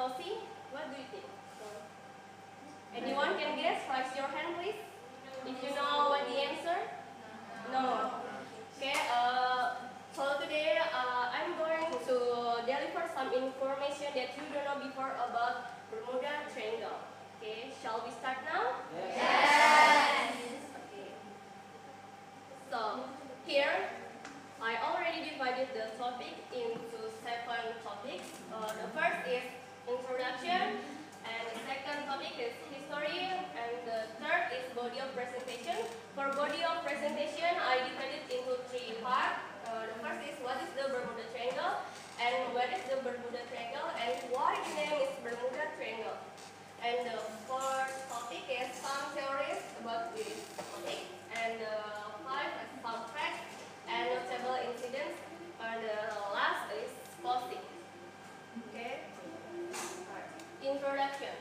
Tosi, what do you think? Anyone can guess? Raise your hand, please. If you know what the answer? No. Okay. So today I'm going to deliver some information that you don't know before about Bermuda Triangle. Okay. Shall we start now? Yes. Okay. So here I already divided the topic into 7 topics. The first is introduction, and the second topic is history, and the third is body of presentation. For body of presentation, I divided into 3 parts. The first is what is the Bermuda Triangle, and where is the Bermuda Triangle, and why the name is Bermuda Triangle. And the fourth topic is some theories about this topic, and the fifth is some facts and notable incidents, and the last is posting. Okay? Introduction.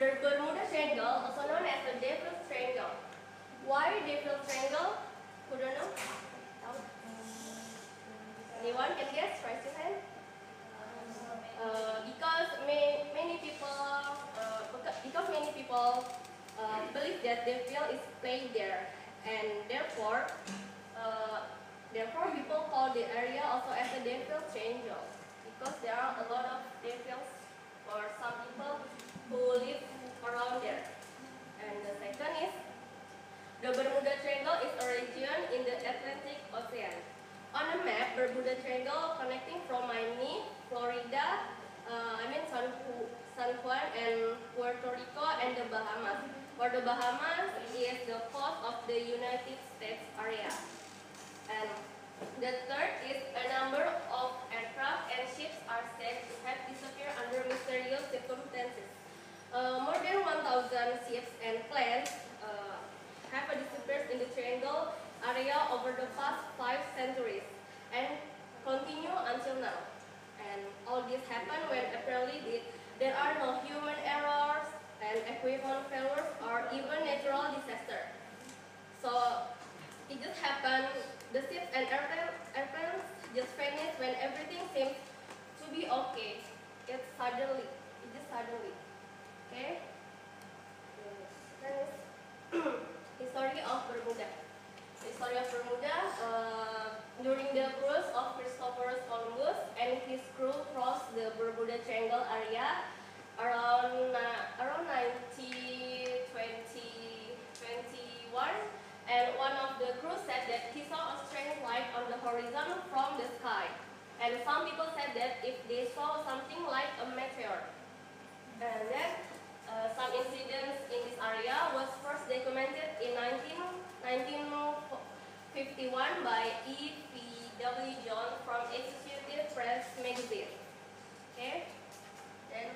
The Bermuda Triangle, also known as the Devil's Triangle. Why Devil's Triangle? Who don't know? Anyone can guess? Raise your hand. Because many people believe that the devil is playing there, and therefore, people call the area also as a devil triangle, because there are a lot of devils or some people who live around there. And the second is, the Bermuda Triangle is a region in the Atlantic Ocean. On a map, Bermuda Triangle connecting from Miami, Florida, San Juan and Puerto Rico and the Bahamas. For the Bahamas, it is the coast of the United States area. And the third is a number of aircraft and ships are said to have disappeared under mysterious circumstances. More than 1,000 ships and planes have disappeared in the triangle area over the past 5 centuries and continue until now. And all this happened when apparently there are no human errors and equipment failures or even natural disaster. So it just happened. The ships and airplanes just vanished when everything seems to be okay. It just suddenly. Okay? Yes. History of Bermuda. During the cruise of Christopher Columbus and his crew crossed the Bermuda Triangle area around 1921. And one of the crew said that he saw a strange light on the horizon from the sky. And some people said that if they saw something like a meteor. And then some incidents in this area was first documented in 1951 by E.P.W. John from Associated Press magazine. Okay? Then,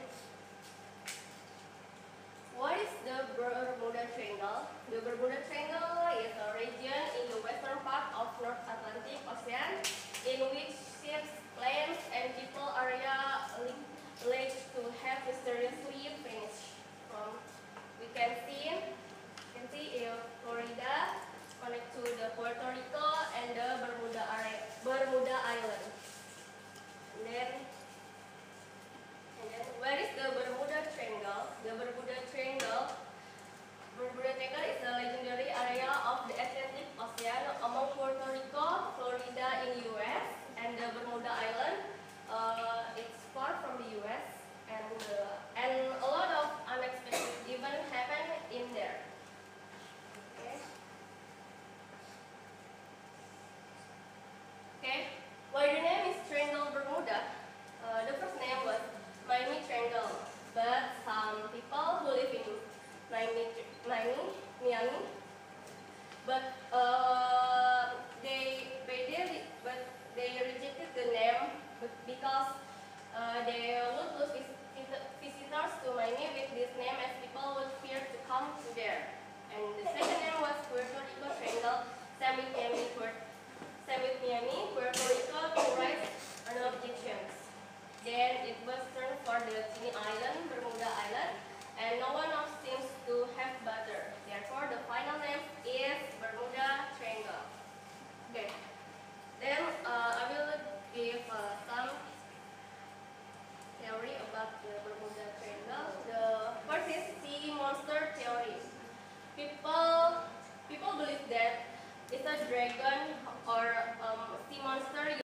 what is the Bermuda Triangle? The Bermuda Triangle is a region in the western part of North Atlantic Ocean in which ships, planes, and people are alleged to have mysteriously vanished from. We can see Florida connects to the Puerto Rico and the Bermuda Island. And then where is the Bermuda Triangle? The Bermuda Triangle is the legendary area of the Atlantic Ocean among Puerto Rico, Florida in the US, and the Bermuda Island. It's far from the US, and a lot of unexpected events happen in there. Okay. Why the name is Triangle Bermuda? The first name was Miami Triangle, but some people who live in Miami, but they rejected the name because they would lose visitors to Miami with this name, as people would fear to come to there. And the second name was Puerto Rico Triangle, Same with Miami, Puerto Rico to raise an objection. Then it was turned for the teeny island, Bermuda Island, and no one else seems to have butter. Therefore, the final name is Bermuda Triangle. Okay. Then I will give